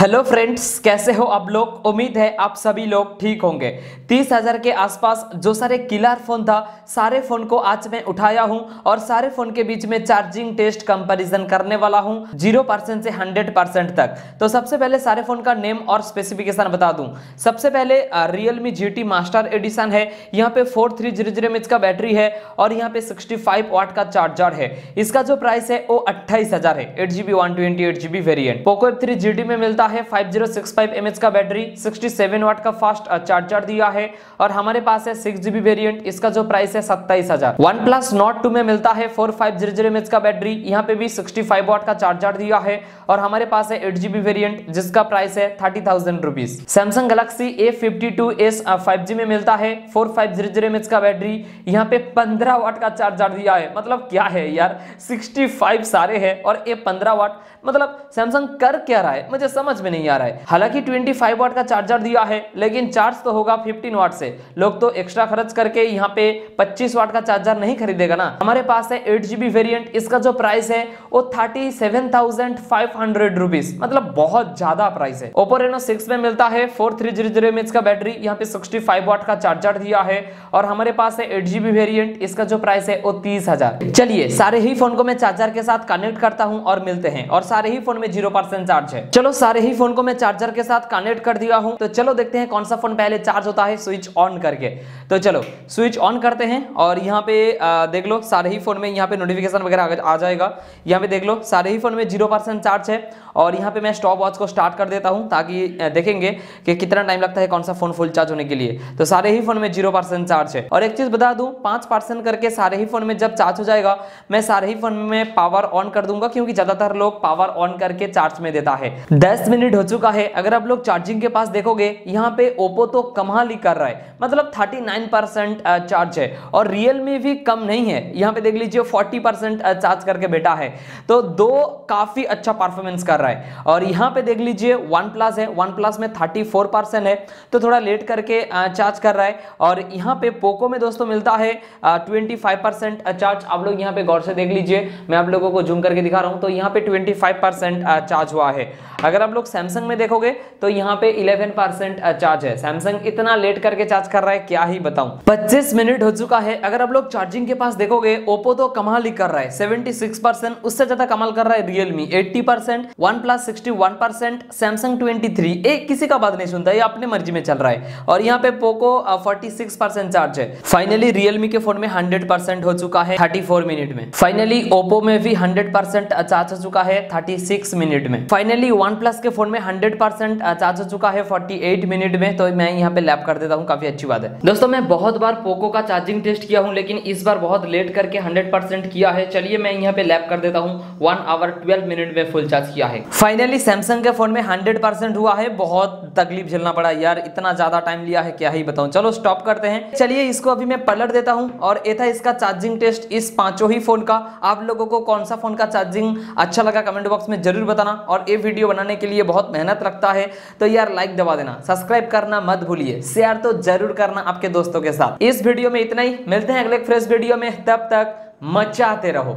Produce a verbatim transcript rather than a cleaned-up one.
Hello friends, कैसे हो आप लोग। उम्मीद है आप सभी लोग ठीक होंगे। तीस हज़ार के आसपास जो सारे किलर फ़ोन था, सारे फ़ोन को आज मैं उठाया हूं और सारे फ़ोन के बीच में चार्जिंग टेस्ट कंपैरिजन करने वाला हूं जीरो परसेंट से हंड्रेड परसेंट तक। तो सबसे पहले सारे फ़ोन का नेम और स्पेसिफिकेशन बता दूं। सबसे पहले Realme G T master edition है, यहाँ पे four three zero zero M H का बैटरी है और यहाँ पे सिक्सटी फाइव वाट का चार्जर है। इसका जो प्राइस है वो अट्ठाईस हज़ार है, eight G B one twenty eight G B variant. Poco F three G T में मिलता है five zero six five MH का बैटरी, सिक्सटी सेवन वाट का फास्ट चार्जर दिया है और हमारे पास है सिक्स जी बी वेरिएंट। इसका जो प्राइस है सत्ताईस हज़ार। OnePlus Nord टू में मिलता है four five zero zero MH का बैटरी, यहाँ पे भी सिक्सटी फाइव वाट का चार्जर दिया है और हमारे पास है एट जी बी वेरिएंट जिसका प्राइस है thirty thousand rupees. Samsung Galaxy A fifty two S five G में मिलता है four five zero zero MH का बैटरी, यहाँ पे पंद्रह वाट का चार्जर दिया है। मतलब क्या है यार, सिक्सटी फाइव सारे है और ये पंद्रह वाट, मतलब Samsung कर क्या रहा है मुझे समझ में नहीं आ रहा है। हालांकि ट्वेंटी फाइव वाट का चार्जर दिया है लेकिन चार्ज तो होगा फिफ्टीन वाट से। लोग तो एक्स्ट्रा खर्च करके यहाँ पे पच्चीस वाट का चार्जर नहीं खरीदेगा ना। हमारे पास है एट जी बी वेरिएंट, इसका जो प्राइस है वो thirty seven thousand five hundred rupees, मतलब बहुत ज्यादा प्राइस है। Oppo Reno सिक्स में मिलता है four three zero zero MH का बैटरी, यहाँ पे सिक्सटी फाइव वाट का चार्जर दिया है और हमारे पास है एट जी बी वेरिएंट, इसका जो प्राइस है वो तीस हज़ार। चलिए सारे ही फोन को मैं चार्जर के साथ कनेक्ट करता हूँ और मिलते हैं। और सारे ही फोन में जीरो परसेंट चार्ज है। चलो सारे ही फोन को मैं चार्जर के साथ कनेक्ट कर दिया हूं, तो चलो देखते हैं कौन सा फोन पहले चार्ज होता है स्विच ऑन करके। तो चलो स्विच ऑन करते हैं और यहाँ पे आ, देख लो सारे ही फोन में यहाँ पे नोटिफिकेशन वगैरह आ जाएगा। यहाँ पे देख लो सारे ही फोन में जीरो परसेंट चार्ज है और यहाँ पे मैं स्टॉप वॉच को स्टार्ट कर देता हूँ ताकि देखेंगे कि कितना टाइम लगता है कौन सा फोन फुल चार्ज होने के लिए। तो सारे ही फोन में जीरो परसेंट चार्ज है। और एक चीज बता दूं, पाँच परसेंट करके सारे ही फोन में जब चार्ज हो जाएगा मैं सारे ही फोन में पावर ऑन कर दूंगा, क्योंकि ज्यादातर लोग पावर ऑन करके चार्ज में देता है। दस मिनट हो चुका है। अगर आप लोग चार्जिंग के पास देखोगे यहाँ पे ओप्पो तो कमाल ही कर रहा है, मतलब थर्टी नाइन परसेंट चार्ज है और रियलमी भी कम नहीं है, यहाँ पे देख लीजिए फोर्टी परसेंट चार्ज करके बैठा है। तो दो काफी अच्छा परफॉर्मेंस कर रहा है। और यहाँ पे देख लीजिए OnePlus है, OnePlus में थर्टी फोर परसेंट है, तो थोड़ा लेट करके चार्ज कर रहा है। और यहाँ पे पोको में दोस्तों मिलता है ट्वेंटी फाइव परसेंट चार्ज। आप लोग यहाँ पे गौर से देख लीजिए, मैं आप लोगों को जूम करके दिखा रहा हूँ, तो यहाँ पे ट्वेंटी फाइव परसेंट चार्ज हुआ है। अगर आप लोग सैमसंग में देखोगे तो यहाँ पे इलेवन परसेंट चार्ज है। सैमसंग इतना लेट करके चार्ज कर रहा है क्या ही बताऊं। पच्चीस मिनट हो चुका है। अगर आप लोग चार्जिंग के पास देखोगे ओप्पो तो कमाल ही कर रहा है, सेवेंटी सिक्स परसेंट, उससे ज्यादा कमाल कर रहा है Realme eighty percent, OnePlus sixty one percent, Samsung twenty three. एक किसी का बात नहीं सुनता, ये अपने मर्जी में चल रहा है। और यहाँ पे Poco forty six percent charge है। फाइनली रियलमी के फोन में हंड्रेड परसेंट हो चुका है थर्टी फोर मिनट में। फाइनली ओप्पो में भी हंड्रेड परसेंट चार्ज हो चुका है थर्टी सिक्स मिनट में। फाइनली OnePlus के फोन में हंड्रेड परसेंट चार्ज हो चुका है फोर्टी एट मिनट में। तो मैं यहाँ पे लैप कर देता हूँ, काफी अच्छी बात है। दोस्तों मैं बहुत बार पोको का चार्जिंग टेस्ट किया हूँ लेकिन इस बार बहुत लेट करके हंड्रेड परसेंट किया है। चलिए मैं यहाँ पे लैप कर देता हूँ, वन आवर ट्वेल्व मिनट में फुल चार्ज किया है। फाइनली सैमसंग के फोन में हंड्रेड परसेंट हुआ है। बहुत तकलीफ झेलना पड़ा यार, इतना ज्यादा टाइम लिया है क्या ही बताऊँ। चलो स्टॉप करते हैं। चलिए इसको अभी मैं पलट देता हूँ। और ये था इसका चार्जिंग टेस्ट इस पांचों ही फोन का। आप लोगों को कौन सा फोन का चार्जिंग अच्छा लगा कमेंट बॉक्स में जरूर बताना। और ये वीडियो बनाने के लिए बहुत मेहनत लगता है, तो यार लाइक दबा देना, सब्सक्राइब करना मत भूलिए, शेयर तो जरूर करना आपके दोस्तों के साथ। इस वीडियो में इतना ही, मिलते हैं अगले फ्रेश वीडियो में, तब तक मचाते रहो।